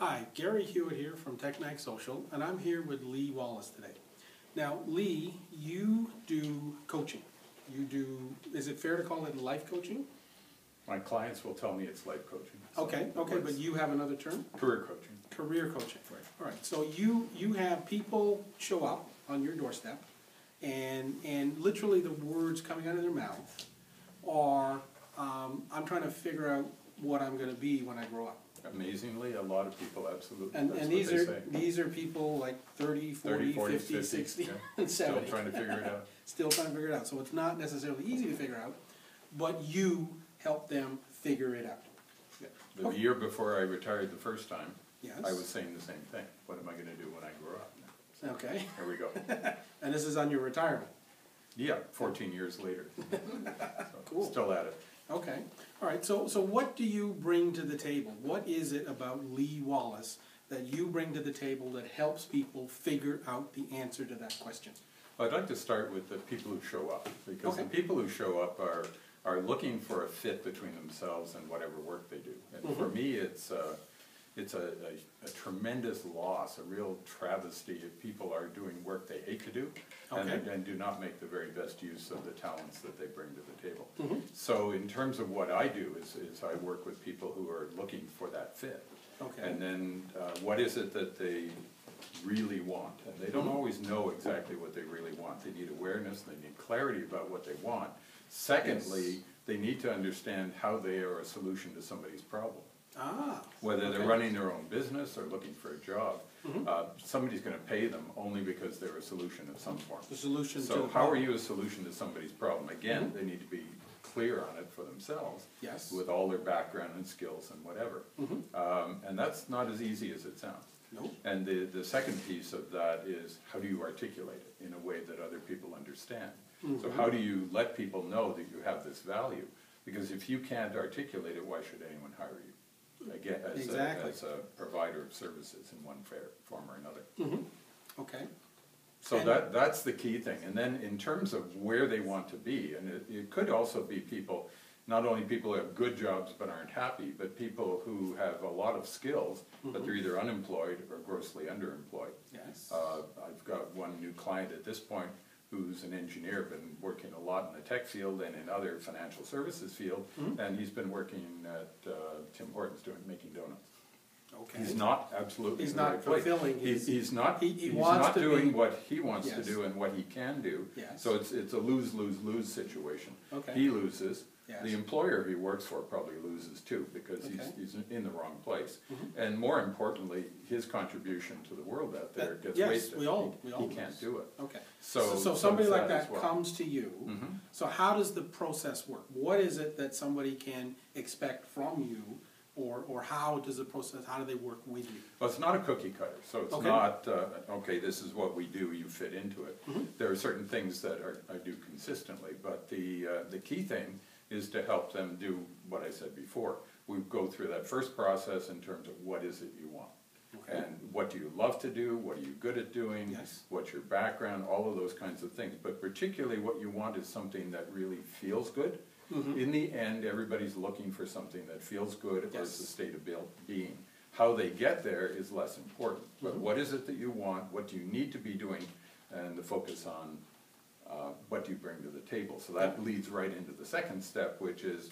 Hi, Gary Hewitt here from TechMag Social, and I'm here with Lee Wallace today. Now, Lee, you do coaching. You do, is it fair to call it life coaching? My clients will tell me it's life coaching. So okay, but you have another term? Career coaching. Career coaching. Right. All right, so you have people show up on your doorstep, and literally the words coming out of their mouth are, I'm trying to figure out what I'm going to be when I grow up. Amazingly, a lot of people, absolutely. And these are people like 30, 40, 50, 60, yeah. And 70. Still trying to figure it out. Still trying to figure it out. So it's not necessarily easy to figure out, but you help them figure it out. Yeah. The year before I retired the first time, yes. I was saying the same thing. What am I going to do when I grow up? So, okay. There we go. And this is on your retirement? Yeah, 14 years later. So cool. Still at it. Okay. All right. So what do you bring to the table? What is it about Lee Wallace that you bring to the table that helps people figure out the answer to that question? Well, I'd like to start with the people who show up, because okay. The people who show up are looking for a fit between themselves and whatever work they do. And mm-hmm. For me, it's a tremendous loss, a real travesty if people are doing work they hate to do, okay. and do not make the very best use of the talents that they bring to the table. Mm-hmm. So in terms of what I do is I work with people who are looking for that fit. Okay. And then what is it that they really want? And they don't always know exactly what they really want. They need awareness, they need clarity about what they want. Secondly, yes. They need to understand how they are a solution to somebody's problem. Ah, whether okay. They're running their own business or looking for a job, mm-hmm. Somebody's going to pay them only because they're a solution of some form. The solution. So how are you a solution to somebody's problem? Again, mm-hmm. They need to be clear on it for themselves, yes. With all their background and skills and whatever. Mm-hmm. And that's not as easy as it sounds. Nope. And the second piece of that is how do you articulate it in a way that other people understand? Mm-hmm. So how do you let people know that you have this value? Because if you can't articulate it, why should anyone hire you? Again, as a provider of services in one form or another. Mm-hmm. Okay. So that's the key thing. And then in terms of where they want to be, and it could also be people, not only people who have good jobs but aren't happy, but people who have a lot of skills, mm-hmm. but they're either unemployed or grossly underemployed. Yes. I've got one new client at this point who's an engineer, been working a lot in the tech field and in other financial services field, mm-hmm. and he's been working at Tim Horton's making donuts. Okay. He's not absolutely he's not fulfilling. He's not doing what he wants yes. to do and what he can do. Yes. So it's a lose-lose-lose situation. Okay. He loses. Yes. The employer he works for probably loses too because okay. he's in the wrong place. Mm-hmm. And more importantly, his contribution to the world out there gets yes, wasted. We all can't do it. Okay. So somebody like that well. Comes to you. Mm-hmm. So how does the process work? What is it that somebody can expect from you? Or how does the process, how do they work with you? Well, it's not a cookie cutter, so it's okay. not, okay, this is what we do, you fit into it. Mm-hmm. There are certain things that I do consistently, but the key thing is to help them do what I said before. We go through that first process in terms of what is it you want. Okay. And what do you love to do, what are you good at doing, yes. what's your background, all of those kinds of things. But particularly what you want is something that really feels good. Mm-hmm. In the end, everybody's looking for something that feels good yes. or is a state of being. How they get there is less important. Mm-hmm. But what is it that you want? What do you need to be doing? And the focus on what do you bring to the table. So that leads right into the second step, which is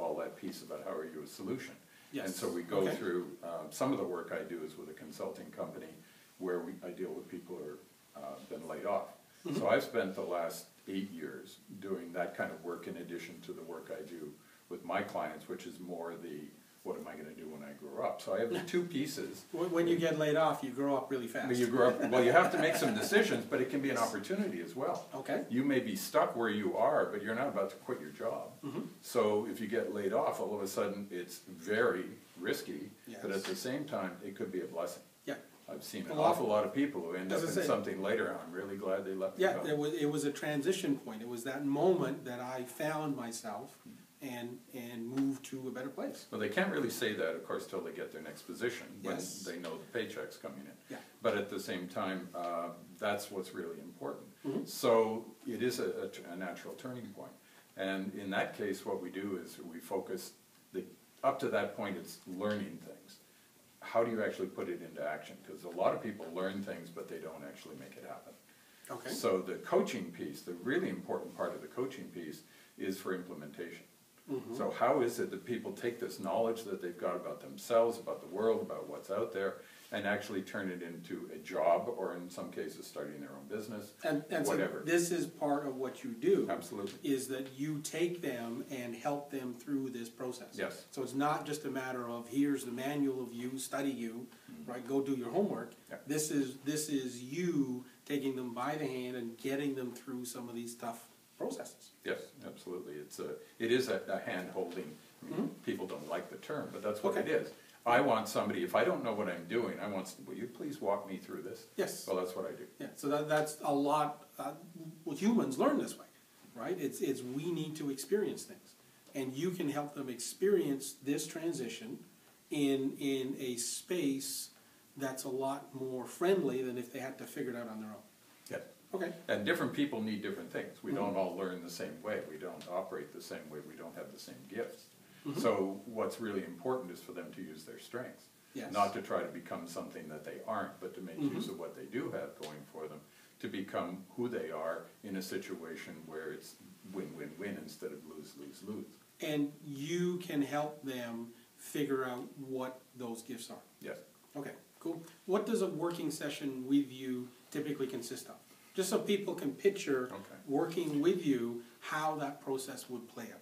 all that piece about how are you a solution. Yes. And so we go okay. through some of the work I do is with a consulting company where I deal with people who have been laid off. Mm-hmm. So I've spent the last 8 years doing that kind of work in addition to the work I do with my clients, which is more the what am I going to do when I grow up. So I have the two pieces. When you get laid off, you grow up really fast. You grow up, well, you have to make some decisions, but it can be an opportunity as well. Okay. You may be stuck where you are, but you're not about to quit your job. Mm-hmm. So if you get laid off, all of a sudden it's very risky, yes. but at the same time, it could be a blessing. Yeah. I've seen an awful lot of people who end up in something later on. I'm really glad they left. Yeah, it was a transition point. It was that moment that I found myself and moved to a better place. Well, they can't really say that, of course, till they get their next position when yes. they know the paycheck's coming in. Yeah. But at the same time, that's what's really important. Mm-hmm. So it is a natural turning point. And in that case, what we do is we focus, up to that point, it's learning things. how do you actually put it into action? Because a lot of people learn things, but they don't actually make it happen. Okay. So the coaching piece, the really important part of the coaching piece, is for implementation. Mm-hmm. So how is it that people take this knowledge that they've got about themselves, about the world, about what's out there, and actually turn it into a job, or in some cases starting their own business, and whatever. So this is part of what you do. Absolutely. Is that you take them and help them through this process. Yes. So it's not just a matter of here's the manual of you, study you, mm-hmm. right? Go do your homework. Yeah. This is you taking them by the hand and getting them through some of these tough processes. Yes, absolutely. It is a hand-holding. Mm-hmm. People don't like the term, but that's what it is. I want somebody, if I don't know what I'm doing, I want somebody, will you please walk me through this? Yes. Well, that's what I do. Yeah, so that's a lot, well, humans learn this way, right? It's we need to experience things. And you can help them experience this transition in a space that's a lot more friendly than if they had to figure it out on their own. Yeah. Okay. And different people need different things. We mm-hmm. don't all learn the same way. We don't operate the same way. We don't have the same gifts. Mm-hmm. So what's really important is for them to use their strengths, yes. not to try to become something that they aren't, but to make mm-hmm. use of what they do have going for them to become who they are in a situation where it's win-win-win instead of lose-lose-lose. And you can help them figure out what those gifts are. Yes. Okay, cool. What does a working session with you typically consist of? Just so people can picture working with you, how that process would play out.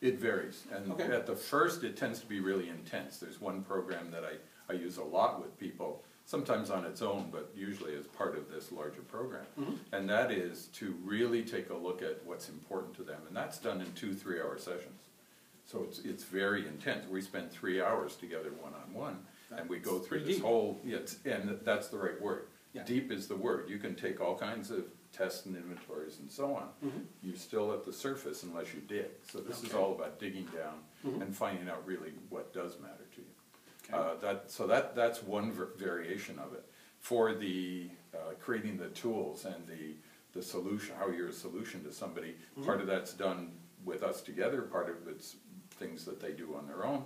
It varies, and at the first it tends to be really intense. There's one program that I use a lot with people, sometimes on its own, but usually as part of this larger program, mm-hmm. and that is to really take a look at what's important to them, and that's done in 2 3-hour sessions. So it's very intense. We spend 3 hours together one-on-one, and we go through this whole, and that's the right word. Yeah. Deep is the word. You can take all kinds of tests and inventories and so on, mm-hmm. you're still at the surface unless you dig. So this is all about digging down mm-hmm. and finding out really what does matter to you. Okay. So that's one variation of it. For the creating the tools and the solution, how you're a solution to somebody, mm-hmm. part of that's done with us together, part of it's things that they do on their own.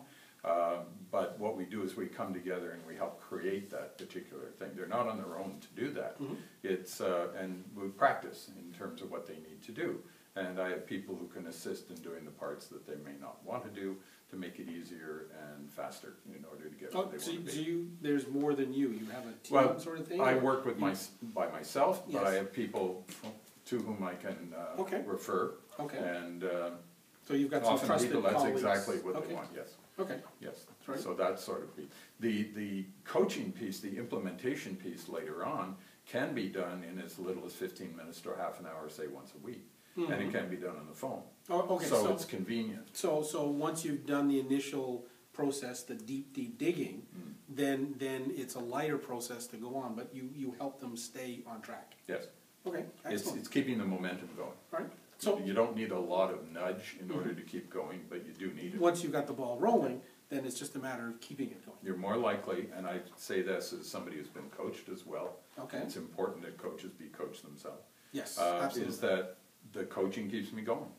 But what we do is we come together and we help create that particular thing. They're not on their own to do that. Mm-hmm. It's and we practice in terms of what they need to do. And I have people who can assist in doing the parts that they may not want to do to make it easier and faster in order to get where they want to be. There's more than you. You have a team sort of thing? I work with by myself, but I have people to whom I can refer. Okay. And so you've got some trusted people, that's colleagues. Exactly what they want, yes. Okay. Yes. Right. So that sort of piece. The coaching piece, the implementation piece later on, can be done in as little as 15 minutes to half an hour, say once a week, mm-hmm. and it can be done on the phone. Oh, okay. So it's convenient. So once you've done the initial process, the deep digging, mm-hmm. then it's a lighter process to go on, but you help them stay on track. Yes. Okay. Excellent. It's keeping the momentum going. All right. So you don't need a lot of nudge in order to keep going, but you do need it. Once you've got the ball rolling, then it's just a matter of keeping it going. You're more likely, and I say this as somebody who's been coached as well, it's important that coaches be coached themselves. Yes, absolutely. Is that the coaching keeps me going.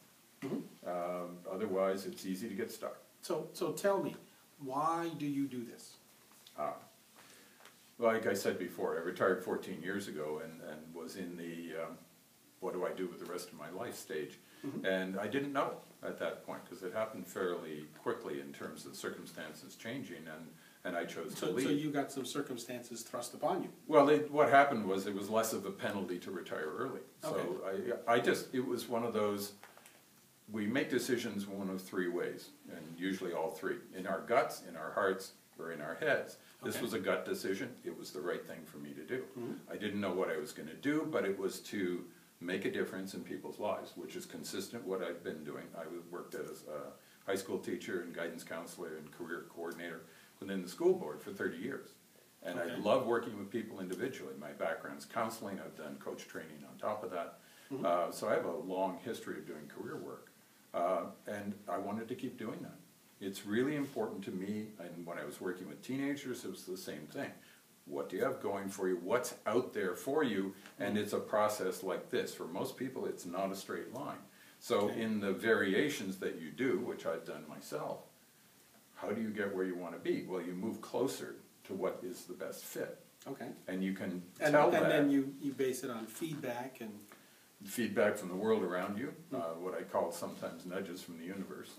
Mm-hmm. Otherwise, it's easy to get stuck. So tell me, why do you do this? Like I said before, I retired 14 years ago and was in the... what do I do with the rest of my life stage? Mm-hmm. And I didn't know at that point because it happened fairly quickly in terms of circumstances changing, and I chose to leave. So you got some circumstances thrust upon you. Well, what happened was it was less of a penalty to retire early. Okay. So it was one of those, we make decisions one of three ways, and usually all three. In our guts, in our hearts, or in our heads. This was a gut decision. It was the right thing for me to do. Mm-hmm. I didn't know what I was going to do, but it was to make a difference in people's lives, which is consistent with what I've been doing. I worked as a high school teacher and guidance counselor and career coordinator within the school board for 30 years. And I love working with people individually. My background's counseling. I've done coach training on top of that. Mm-hmm. So I have a long history of doing career work. And I wanted to keep doing that. It's really important to me. And when I was working with teenagers, it was the same thing. What do you have going for you? What's out there for you? And it's a process like this. For most people, it's not a straight line. So in the variations that you do, which I've done myself, how do you get where you want to be? Well, you move closer to what is the best fit. Okay. And you can tell that. And then you base it on feedback and... Feedback from the world around you, what I call sometimes nudges from the universe.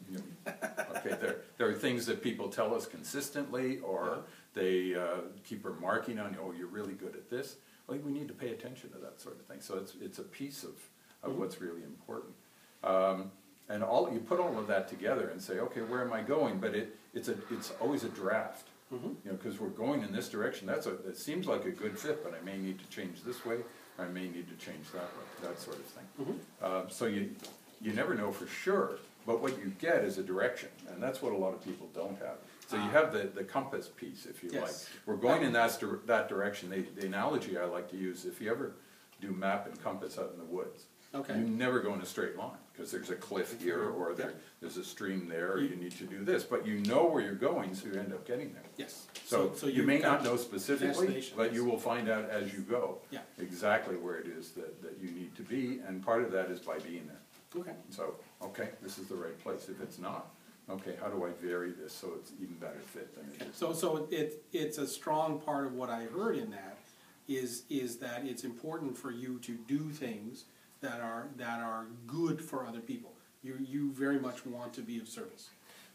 Okay, there are things that people tell us consistently, or they keep remarking on, oh, you're really good at this. Well, we need to pay attention to that sort of thing. So it's a piece of what's really important. And you put all of that together and say, okay, where am I going? But it's always a draft. You know, because we're going in this direction. That seems like a good fit, but I may need to change this way. I may need to change that way, that sort of thing. So you never know for sure, but what you get is a direction, and that's what a lot of people don't have. So you have the compass piece, if you like. We're going in that direction. The analogy I like to use, if you ever do map and compass out in the woods, you never go in a straight line, because there's a cliff here, or there's a stream there, or you need to do this, but you know where you're going, so you end up getting there. So you may not know specifically, but you will find out as you go exactly where it is that you need to be, and part of that is by being there. So, this is the right place. If it's not, how do I vary this so it's even better fit than it is? So it's a strong part of what I heard in that is that it's important for you to do things that are good for other people. You very much want to be of service,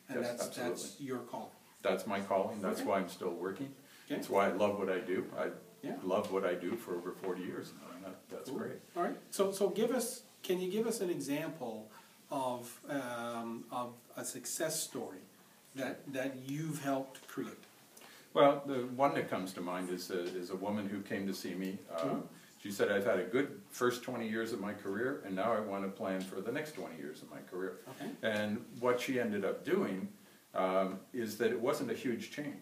and that's your calling. That's my calling. That's why I'm still working. That's why I love what I do. I love what I do for over 40 years now, and that's great. All right. So can you give us an example of a success story that you've helped create? Well, the one that comes to mind is a woman who came to see me. She said, I've had a good first 20 years of my career, and now I want to plan for the next 20 years of my career. And what she ended up doing is that it wasn't a huge change,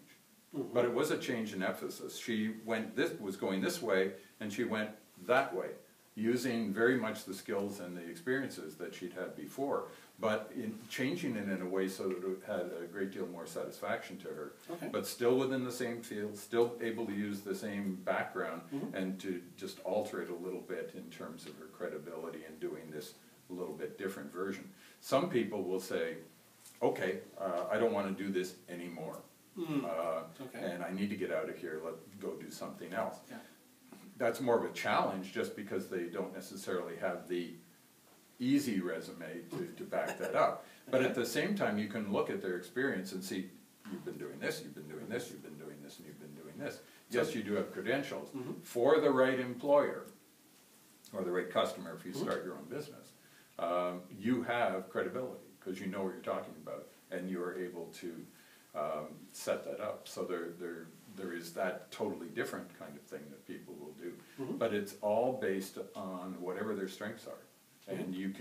but it was a change in emphasis. She was going this way, and she went that way, using very much the skills and the experiences that she'd had before, but changing it in a way so that it had a great deal more satisfaction to her, but still within the same field, still able to use the same background, and to just alter it a little bit in terms of her credibility and doing this a little bit different version. Some people will say, I don't want to do this anymore, and I need to get out of here, let's go do something else. That's more of a challenge just because they don't necessarily have the easy resume to back that up. But at the same time, you can look at their experience and see, you've been doing this, you've been doing this, you've been doing this, and you've been doing this. Yes, you do have credentials for the right employer or the right customer if you start your own business. You have credibility because you know what you're talking about, and you are able to set that up. So there is that totally different kind of thing that people will do. But it's all based on whatever their strengths are. And you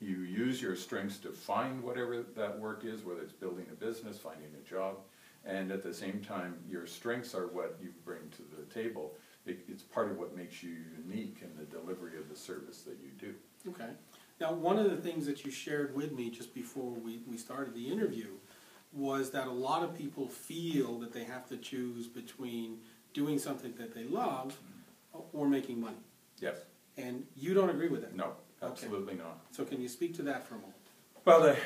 use your strengths to find whatever that work is, whether it's building a business, finding a job, and at the same time, your strengths are what you bring to the table. It's part of what makes you unique in the delivery of the service that you do. Okay. Now, one of the things that you shared with me just before we started the interview was that a lot of people feel that they have to choose between doing something that they love or making money. Yes. And you don't agree with that? No, absolutely not. So can you speak to that for a moment? Well,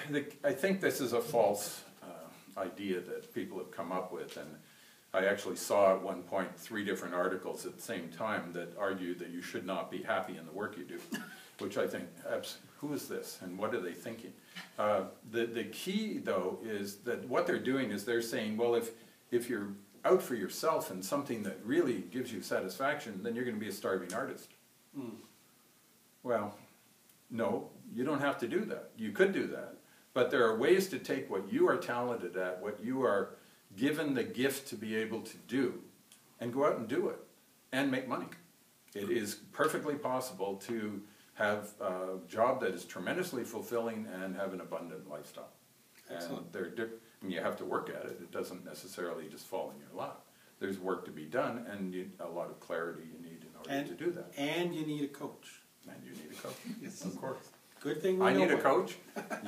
I think this is a false idea that people have come up with, and I actually saw at one point 3 different articles at the same time that argued that you should not be happy in the work you do, which I think, who is this and what are they thinking? The key, though, is that what they're doing is they're saying, well, if you're out for yourself and something that really gives you satisfaction, then you're going to be a starving artist. Well, no, you don't have to do that. You could do that. But there are ways to take what you are talented at, what you are given the gift to be able to do, and go out and do it and make money. It is perfectly possible to have a job that is tremendously fulfilling and have an abundant lifestyle. Excellent. And you have to work at it. It doesn't necessarily just fall in your lap. There's work to be done, and a lot of clarity you need in order to do that. And you need a coach. And you need a coach. Yes, of course. Good thing we need a coach.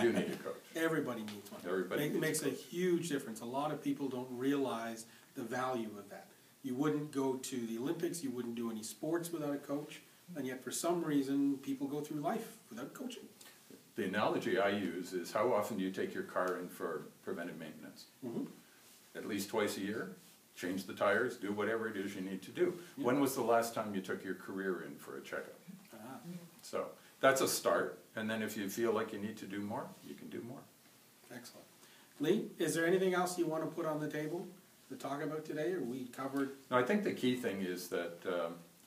You need a coach. Everybody needs one. It makes a huge difference. A lot of people don't realize the value of that. You wouldn't go to the Olympics. You wouldn't do any sports without a coach. And yet, for some reason, people go through life without coaching. The analogy I use is, how often do you take your car in for preventive maintenance? At least twice a year? change the tires, do whatever it is you need to do. Yeah. When was the last time you took your career in for a checkup? Ah. So that's a start, and then if you feel like you need to do more, you can do more. Excellent. Lee, is there anything else you want to put on the table to talk about today, or we covered? No, I think the key thing is that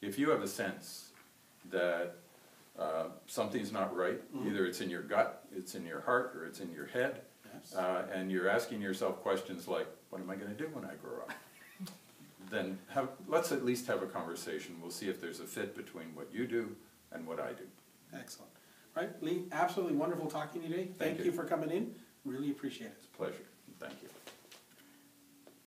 if you have a sense that something's not right, mm-hmm. either it's in your gut, it's in your heart, or it's in your head, yes. And you're asking yourself questions like, what am I going to do when I grow up? Then let's at least have a conversation. We'll see if there's a fit between what you do and what I do. Excellent. Right, Lee, absolutely wonderful talking to you today. Thank you for coming in. Really appreciate it. It's a pleasure. Thank you.